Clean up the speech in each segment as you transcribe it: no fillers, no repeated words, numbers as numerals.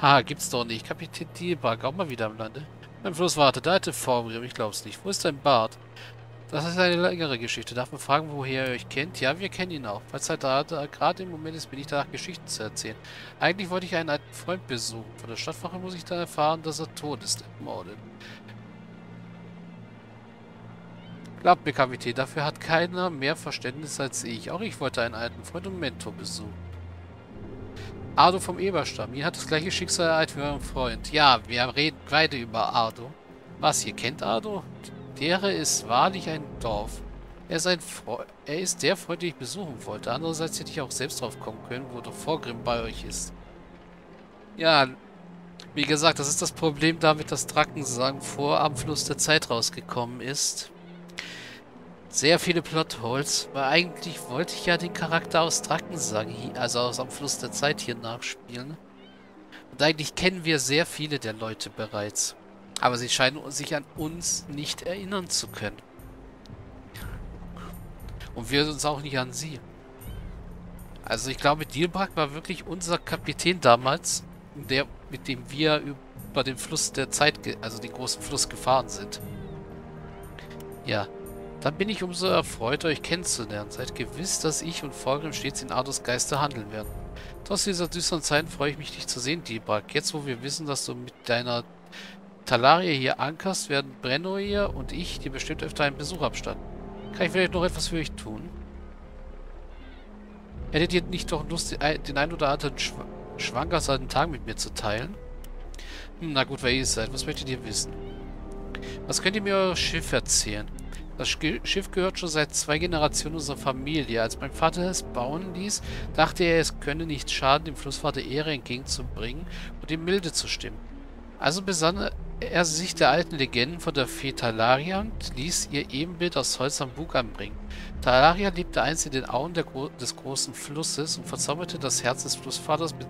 Haha, gibt's doch nicht. Kapitän Dielbark, auch mal wieder am Lande. Mein Fluss, warte, da alte Formgrim, ich glaub's nicht. Wo ist dein Bart? Das ist eine längere Geschichte. Darf man fragen, woher ihr euch kennt? Ja, wir kennen ihn auch. Weil es halt gerade im Moment ist, bin ich danach, Geschichten zu erzählen. Eigentlich wollte ich einen alten Freund besuchen. Von der Stadtwache muss ich dann erfahren, dass er tot ist. Ermordet. Glaubt mir, Kapitän, dafür hat keiner mehr Verständnis als ich. Auch ich wollte einen alten Freund und Mentor besuchen. Ardo vom Eberstamm. Ihr hat das gleiche Schicksal ereilt wie euren Freund. Ja, wir reden beide über Ardo. Was, ihr kennt Ardo? Dere ist wahrlich ein Dorf. Er ist der Freund, den ich besuchen wollte. Andererseits hätte ich auch selbst drauf kommen können, wo der Vorgrim bei euch ist. Ja, wie gesagt, das ist das Problem damit, dass Drakensang am Fluss der Zeit rausgekommen ist. Sehr viele Plotholes, weil eigentlich wollte ich ja den Charakter aus Drakensang, also aus Am Fluss der Zeit hier nachspielen. Und eigentlich kennen wir sehr viele der Leute bereits. Aber sie scheinen sich an uns nicht erinnern zu können. Und wir uns auch nicht an sie. Also ich glaube, Dielbark war wirklich unser Kapitän damals, der, mit dem wir über den Fluss der Zeit, also den großen Fluss gefahren sind. Ja, dann bin ich umso erfreut, euch kennenzulernen. Seid gewiss, dass ich und Vorgrim stets in Ardos Geister handeln werden. Trotz dieser düsteren Zeiten freue ich mich, dich zu sehen, Dielbark. Jetzt, wo wir wissen, dass du mit deiner Talaria hier ankerst, werden Brenno hier und ich dir bestimmt öfter einen Besuch abstatten. Kann ich vielleicht noch etwas für euch tun? Hättet ihr nicht doch Lust, den ein oder anderen schwankerseiten Tag mit mir zu teilen? Hm, na gut, wer ihr seid, was möchtet ihr wissen? Was könnt ihr mir über euer Schiff erzählen? Das Schiff gehört schon seit 2 Generationen unserer Familie. Als mein Vater es bauen ließ, dachte er, es könne nicht schaden, dem Flussvater Ehre entgegenzubringen und ihm milde zu stimmen. Also besann er sich der alten Legenden von der Fee Talaria und ließ ihr Ebenbild aus Holz am Bug anbringen. Talaria lebte einst in den Auen des großen Flusses und verzauberte das Herz des Flussvaters mit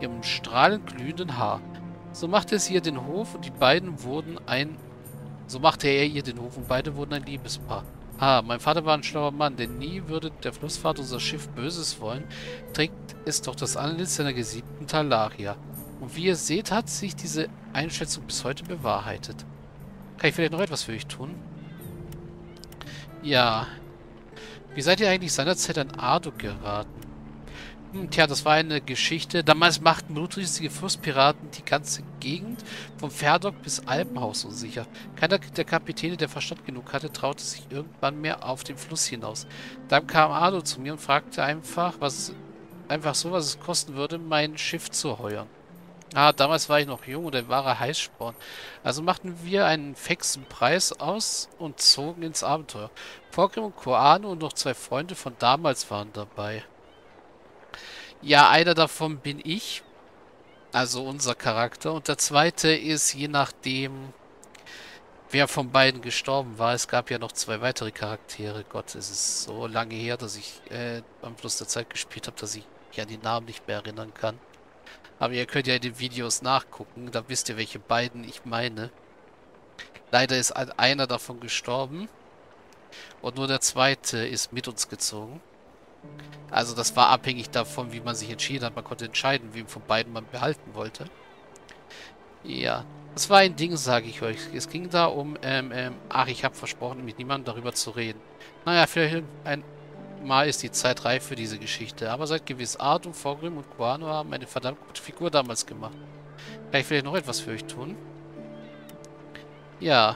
ihrem strahlend glühenden Haar. So machte es ihr den Hof und beide wurden ein Liebespaar. Ah, mein Vater war ein schlauer Mann, denn nie würde der Flussvater unser Schiff Böses wollen, trägt es doch das Antlitz seiner geliebten Talaria. Und wie ihr seht, hat sich diese Einschätzung bis heute bewahrheitet. Kann ich vielleicht noch etwas für euch tun? Ja. Wie seid ihr eigentlich seinerzeit an Ardo geraten? Hm, tja, das war eine Geschichte. Damals machten blutrünstige Flusspiraten die ganze Gegend vom Ferdock bis Alpenhaus unsicher. Keiner der Kapitäne, der Verstand genug hatte, traute sich irgendwann mehr auf den Fluss hinaus. Dann kam Ardo zu mir und fragte einfach so, was es kosten würde, mein Schiff zu heuern. Ah, damals war ich noch jung und ein wahrer Heißsporn. Also machten wir einen fixen Preis aus und zogen ins Abenteuer. Vorgrim und Koane und noch 2 Freunde von damals waren dabei. Ja, einer davon bin ich. Also unser Charakter. Und der zweite ist, je nachdem, wer von beiden gestorben war. Es gab ja noch 2 weitere Charaktere. Gott, es ist so lange her, dass ich am Fluss der Zeit gespielt habe, dass ich mich an die Namen nicht mehr erinnern kann. Aber ihr könnt ja in den Videos nachgucken, da wisst ihr, welche beiden ich meine. Leider ist einer davon gestorben. Und nur der zweite ist mit uns gezogen. Also das war abhängig davon, wie man sich entschieden hat. Man konnte entscheiden, wem von beiden man behalten wollte. Ja, das war ein Ding, sage ich euch. Es ging da um, ach, ich habe versprochen, mit niemandem darüber zu reden. Naja, vielleicht mal ist die Zeit reif für diese Geschichte. Aber seid gewiss, Ardo, Vorgrim und Koano haben eine verdammt gute Figur damals gemacht. Kann ich vielleicht noch etwas für euch tun? Ja,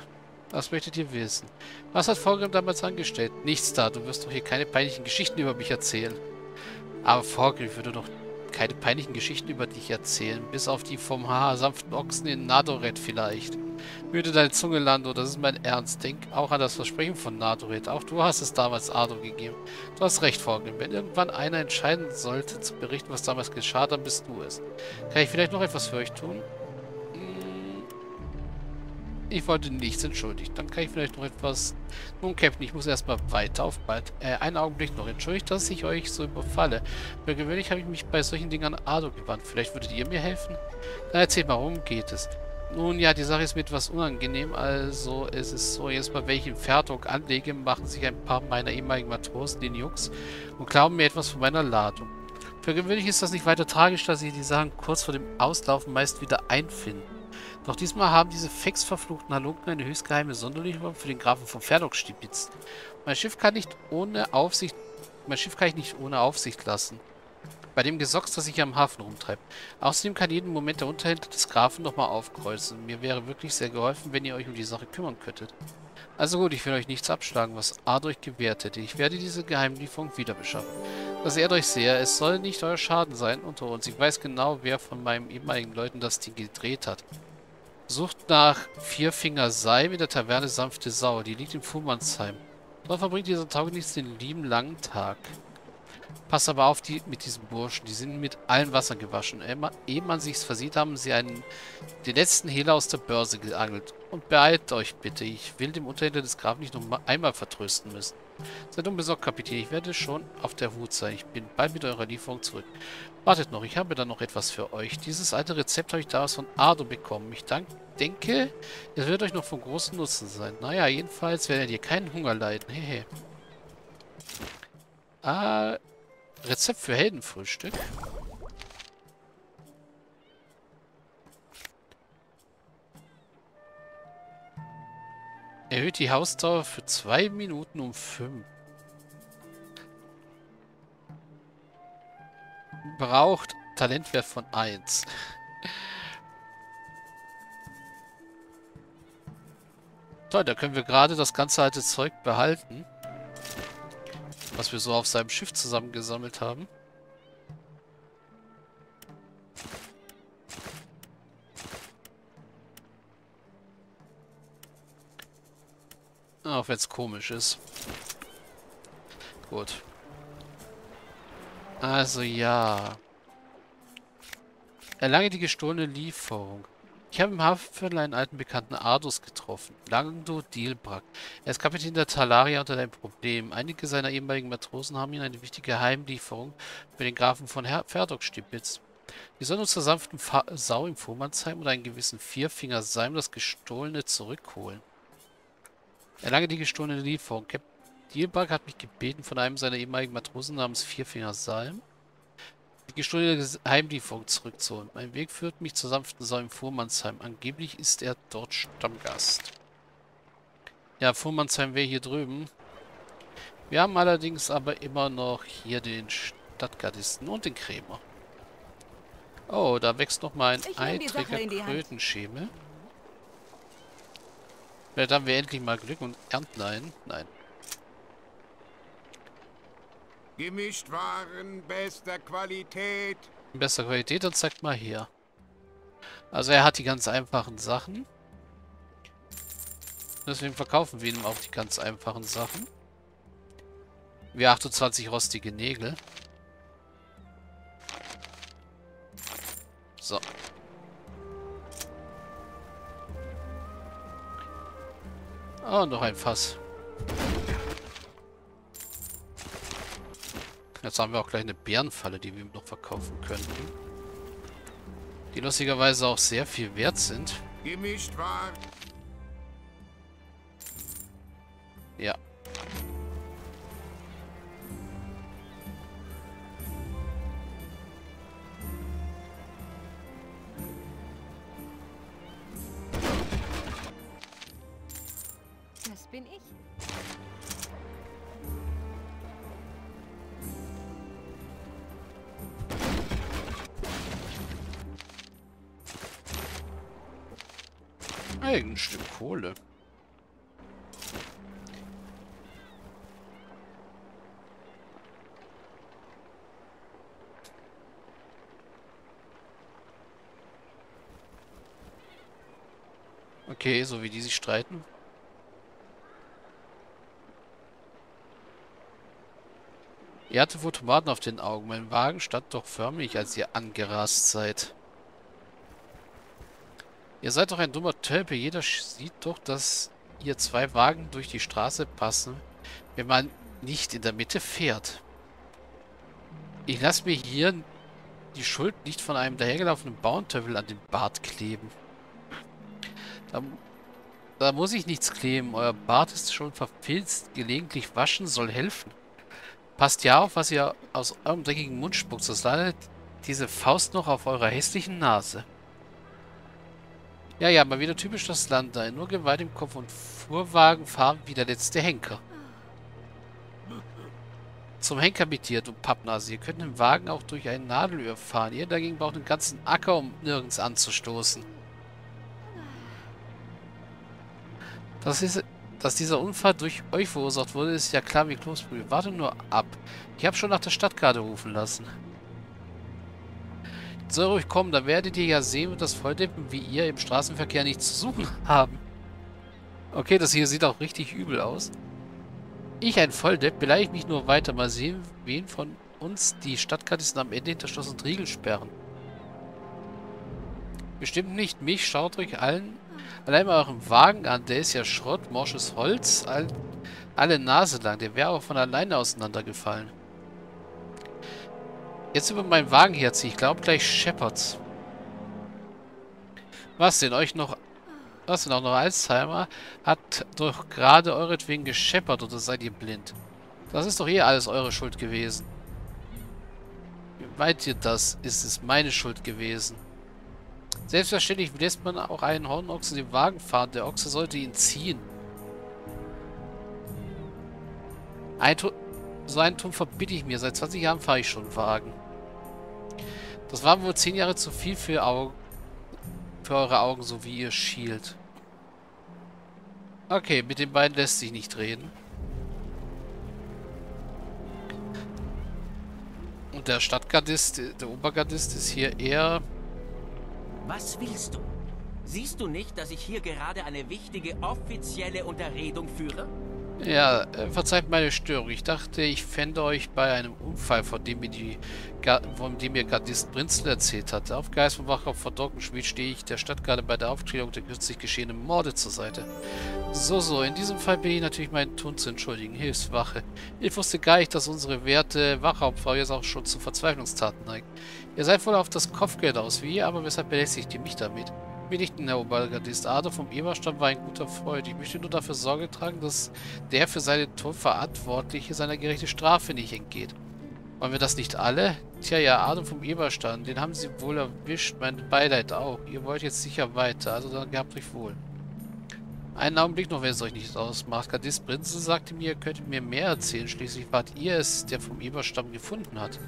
was möchtet ihr wissen? Was hat Vorgrim damals angestellt? Nichts da, du wirst doch hier keine peinlichen Geschichten über mich erzählen. Aber Vorgrim würde doch keine peinlichen Geschichten über dich erzählen, bis auf die vom Haar sanften Ochsen in Nadoret vielleicht. Müde deine Zunge, Lando, das ist mein Ernst. Denk auch an das Versprechen von Nadoret. Auch du hast es damals Ardo gegeben. Du hast recht, Vorgrim. Wenn irgendwann einer entscheiden sollte, zu berichten, was damals geschah, dann bist du es. Kann ich vielleicht noch etwas für euch tun? Ich wollte nichts, entschuldigt. Dann kann ich vielleicht noch etwas... Nun, Captain, ich muss erstmal weiter auf bald. Einen Augenblick noch. Entschuldigt, dass ich euch so überfalle. Für gewöhnlich habe ich mich bei solchen Dingen an Ardo gewandt. Vielleicht würdet ihr mir helfen? Dann erzählt mal, worum geht es? Nun ja, die Sache ist mir etwas unangenehm, also es ist so, jetzt mal welchen Ferdock anlege, machen sich ein paar meiner ehemaligen Matrosen den Jux und klauen mir etwas von meiner Ladung. Für gewöhnlich ist das nicht weiter tragisch, dass sich die Sachen kurz vor dem Auslaufen meist wieder einfinden. Doch diesmal haben diese fix verfluchten Halunken eine höchstgeheime Sonderlieferung für den Grafen von Ferdok-Stibitz. Mein Schiff kann ich nicht ohne Aufsicht lassen. Bei dem Gesocks, das sich am Hafen rumtreibt. Außerdem kann jeden Moment der Unterhändler des Grafen nochmal aufkreuzen. Mir wäre wirklich sehr geholfen, wenn ihr euch um die Sache kümmern könntet. Also gut, ich will euch nichts abschlagen, was Ardo euch gewährt hätte. Ich werde diese Geheimlieferung wieder beschaffen. Das ehrt euch sehr. Es soll nicht euer Schaden sein unter uns. Ich weiß genau, wer von meinen ehemaligen Leuten das Ding gedreht hat. Sucht nach Vierfinger Sei mit der Taverne Sanfte Sau. Die liegt im Fuhrmannsheim. Dort verbringt dieser Taugenichts den lieben langen Tag. Passt aber auf mit diesen Burschen. Die sind mit allen Wassern gewaschen. Ehe man sich's versieht, haben sie den letzten Hehler aus der Börse geangelt. Und beeilt euch bitte. Ich will dem Unterhändler des Grafen nicht noch einmal vertrösten müssen. Seid unbesorgt, Kapitän. Ich werde schon auf der Hut sein. Ich bin bald mit eurer Lieferung zurück. Wartet noch. Ich habe da noch etwas für euch. Dieses alte Rezept habe ich damals von Ardo bekommen. Ich denke, es wird euch noch von großem Nutzen sein. Naja, jedenfalls werdet ihr keinen Hunger leiden. Hehe. Ah... Rezept für Heldenfrühstück. Erhöht die Hausdauer für 2 Minuten um 5. Braucht Talentwert von 1. Toll, da können wir gerade das ganze alte Zeug behalten, was wir so auf seinem Schiff zusammengesammelt haben. Auch wenn es komisch ist. Gut. Also ja. Erlange die gestohlene Lieferung. Ich habe im Hafenviertel einen alten Bekannten Ardos getroffen. Langdo Dilbrak. Er ist Kapitän der Talaria unter einem Problem. Einige seiner ehemaligen Matrosen haben ihm eine wichtige Heimlieferung für den Grafen von Ferdok-Stibitz. Wir sollen uns zur sanften Sau im Fuhrmannsheim oder einen gewissen Vierfinger Seim das Gestohlene zurückholen. Erlange die gestohlene Lieferung. Captain Dilbrak hat mich gebeten, von einem seiner ehemaligen Matrosen namens Vierfinger Seim die gestohlene Heimlieferung zurückzuholen. Mein Weg führt mich zur sanften Sau im Fuhrmannsheim. Angeblich ist er dort Stammgast. Ja, Fuhrmannsheim wäre hier drüben. Wir haben allerdings aber immer noch hier den Stadtgardisten und den Krämer. Oh, da wächst nochmal ein eitriger Krötenschemel. Vielleicht haben wir endlich mal Glück und ernten einen. Nein. Gemischtwaren bester Qualität. Bester Qualität, dann zeigt mal hier. Also er hat die ganz einfachen Sachen. Deswegen verkaufen wir ihm auch die ganz einfachen Sachen. Wie 28 rostige Nägel. So. Oh, noch ein Fass. Jetzt haben wir auch gleich eine Bärenfalle, die wir ihm noch verkaufen könnten. Die lustigerweise auch sehr viel wert sind. Gemischt war. Ja. Das bin ich. Ein Stück Kohle. Okay, so wie die sich streiten. Ihr hattet wohl Tomaten auf den Augen. Mein Wagen stand doch förmlich, als ihr angerast seid. Ihr seid doch ein dummer Tölpel. Jeder sieht doch, dass ihr zwei Wagen durch die Straße passen, wenn man nicht in der Mitte fährt. Ich lasse mir hier die Schuld nicht von einem dahergelaufenen Bauerntöffel an den Bart kleben. Da muss ich nichts kleben. Euer Bart ist schon verfilzt. Gelegentlich waschen soll helfen. Passt ja auf, was ihr aus eurem dreckigen Mund spuckt, sonst landet diese Faust noch auf eurer hässlichen Nase. Ja, mal wieder typisch das Land da. Nur Gewalt im Kopf und Fuhrwagen fahren wie der letzte Henker. Zum Henker mit dir, du Pappnase. Ihr könnt den Wagen auch durch ein Nadelöhr fahren. Ihr dagegen braucht einen ganzen Acker, um nirgends anzustoßen. Dass dieser Unfall durch euch verursacht wurde, ist ja klar wie Kloßbrühe. Warte nur ab. Ich habe schon nach der Stadtkarte rufen lassen. Soll ruhig kommen, dann werdet ihr ja sehen, dass Volldeppen wie ihr im Straßenverkehr nichts zu suchen haben. Okay, das hier sieht auch richtig übel aus. Ich, ein Volldepp, beleidige mich nur weiter. Mal sehen, wen von uns die Stadtkartisten am Ende hinter Schloss und Riegel sperren. Bestimmt nicht mich. Schaut euch allen allein mal euren Wagen an, der ist ja Schrott, morsches Holz, alle Nase lang. Der wäre auch von alleine auseinandergefallen. Jetzt über meinen Wagen herziehen, ich glaube gleich scheppert's. Was denn auch noch Alzheimer? Hat doch gerade euretwegen gescheppert oder seid ihr blind? Das ist doch eh alles eure Schuld gewesen. Wie meint ihr das? Ist es meine Schuld gewesen? Selbstverständlich lässt man auch einen Hornochsen den Wagen fahren. Der Ochse sollte ihn ziehen. So einen Turm verbitte ich mir. Seit 20 Jahren fahre ich schon Wagen. Das waren wohl 10 Jahre zu viel für eure Augen, so wie ihr Schild. Okay, mit den beiden lässt sich nicht reden. Und der Stadtgardist, der Obergardist ist hier eher... Was willst du? Siehst du nicht, dass ich hier gerade eine wichtige offizielle Unterredung führe? Ja, verzeiht meine Störung. Ich dachte, ich fände euch bei einem Unfall, von dem mir Gardist Prinzel erzählt hat. Auf Geheiß von Wachkopf Ferdock stehe ich der Stadtgarde bei der Aufklärung der kürzlich geschehenen Morde zur Seite. So, in diesem Fall bin ich natürlich meinen Ton zu entschuldigen. Hilfswache. Ich wusste gar nicht, dass unsere werte Wachhauptfrau jetzt auch schon zu Verzweiflungstaten neigt. Ihr seid wohl auf das Kopfgeld aus wie ihr, aber weshalb belästigt ihr mich damit? Bin ich denn, Herr Obergardist? Ardo vom Eberstamm war ein guter Freund. Ich möchte nur dafür Sorge tragen, dass der für seinen Tod Verantwortliche seiner gerechten Strafe nicht entgeht. Wollen wir das nicht alle? Tja, ja, Ardo vom Eberstamm, den haben sie wohl erwischt. Mein Beileid auch. Ihr wollt jetzt sicher weiter, also dann gehabt euch wohl. Einen Augenblick noch, wenn es euch nicht ausmacht. Gardist Prinzel sagte mir, ihr könntet mir mehr erzählen. Schließlich wart ihr es, der vom Eberstamm gefunden hat.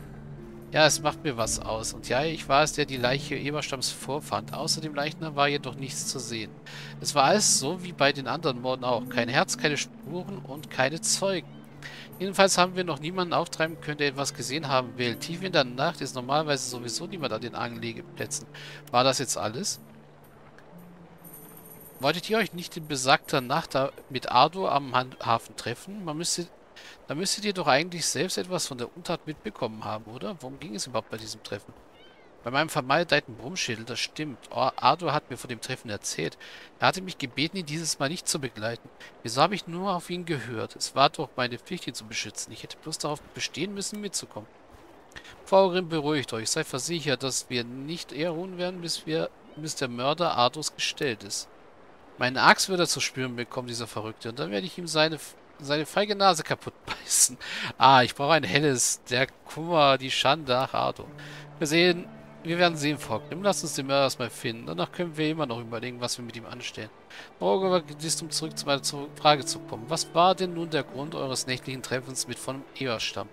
Ja, es macht mir was aus. Und ja, ich war es, der die Leiche Eberstamms vorfand. Außer dem Leichnam war jedoch nichts zu sehen. Es war alles so wie bei den anderen Morden auch. Kein Herz, keine Spuren und keine Zeugen. Jedenfalls haben wir noch niemanden auftreiben können, der etwas gesehen haben will. Tief in der Nacht ist normalerweise sowieso niemand an den Anlegeplätzen. War das jetzt alles? Wolltet ihr euch nicht in besagter Nacht mit Ardo am Hafen treffen? Da müsstet ihr doch eigentlich selbst etwas von der Untat mitbekommen haben, oder? Worum ging es überhaupt bei diesem Treffen? Bei meinem vermaledeiten Brummschädel, das stimmt. Ardo hat mir von dem Treffen erzählt. Er hatte mich gebeten, ihn dieses Mal nicht zu begleiten. Wieso habe ich nur auf ihn gehört? Es war doch meine Pflicht, ihn zu beschützen. Ich hätte bloß darauf bestehen müssen, mitzukommen. Faurin, beruhigt euch. Seid versichert, dass wir nicht eher ruhen werden, bis der Mörder Ardos gestellt ist. Meine Axt wird er zu spüren bekommen, dieser Verrückte. Und dann werde ich ihm seine feige Nase kaputt beißen. Ah, ich brauche ein helles. Der Kummer, die Schande, ach, Ardo. Wir werden sehen, Fogg. Lass uns den Mörder erstmal finden. Danach können wir immer noch überlegen, was wir mit ihm anstellen. Um zurück zu meiner Frage zu kommen. Was war denn nun der Grund eures nächtlichen Treffens mit von Eberstamm?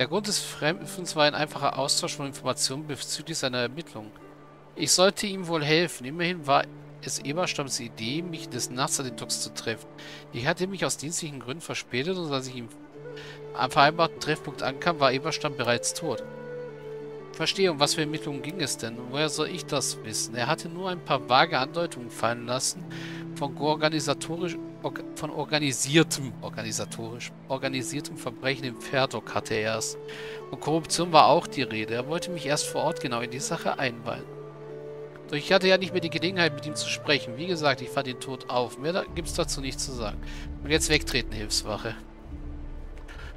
Der Grund des Treffens war ein einfacher Austausch von Informationen bezüglich seiner Ermittlungen. Ich sollte ihm wohl helfen. Immerhin war es Eberstamms Idee, mich des Nachts an den Docks zu treffen. Ich hatte mich aus dienstlichen Gründen verspätet und als ich ihm am vereinbarten Treffpunkt ankam, war Eberstamm bereits tot. Verstehe, um was für Ermittlungen ging es denn? Woher soll ich das wissen? Er hatte nur ein paar vage Andeutungen fallen lassen von organisiertem Verbrechen im Ferdock hatte er es. Und Korruption war auch die Rede. Er wollte mich erst vor Ort genau in die Sache einweihen. Doch ich hatte ja nicht mehr die Gelegenheit, mit ihm zu sprechen. Wie gesagt, ich fand ihn tot auf. Mehr gibt's dazu nichts zu sagen. Und jetzt wegtreten, Hilfswache.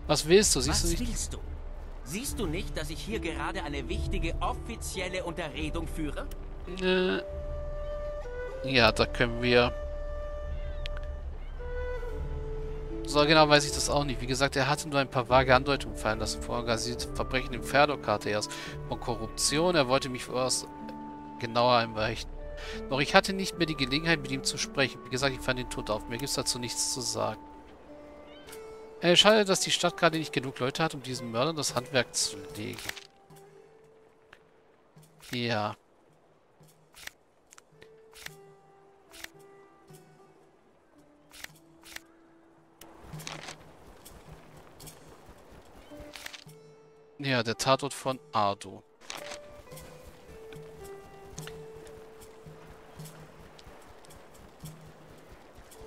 Was willst du? Siehst du nicht, dass ich hier gerade eine wichtige offizielle Unterredung führe? Ja, da können wir... So genau weiß ich das auch nicht. Wie gesagt, er hatte nur ein paar vage Andeutungen fallen lassen. Vororganisierte Verbrechen im Ferdok hatte erst von Korruption. Er wollte mich vorerst genauer einweichen. Doch ich hatte nicht mehr die Gelegenheit, mit ihm zu sprechen. Wie gesagt, ich fand den Tod auf. Mir gibt es dazu nichts zu sagen. Schade, dass die Stadt gerade nicht genug Leute hat, um diesen Mördern das Handwerk zu legen. Ja. Ja, der Tatort von Ardo.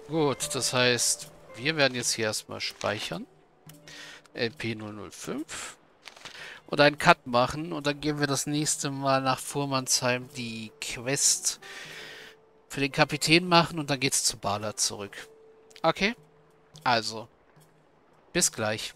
Gut, das heißt, wir werden jetzt hier erstmal speichern. LP 005. Und einen Cut machen. Und dann gehen wir das nächste Mal nach Fuhrmannsheim die Quest für den Kapitän machen. Und dann geht's zu Bala zurück. Okay? Also, bis gleich.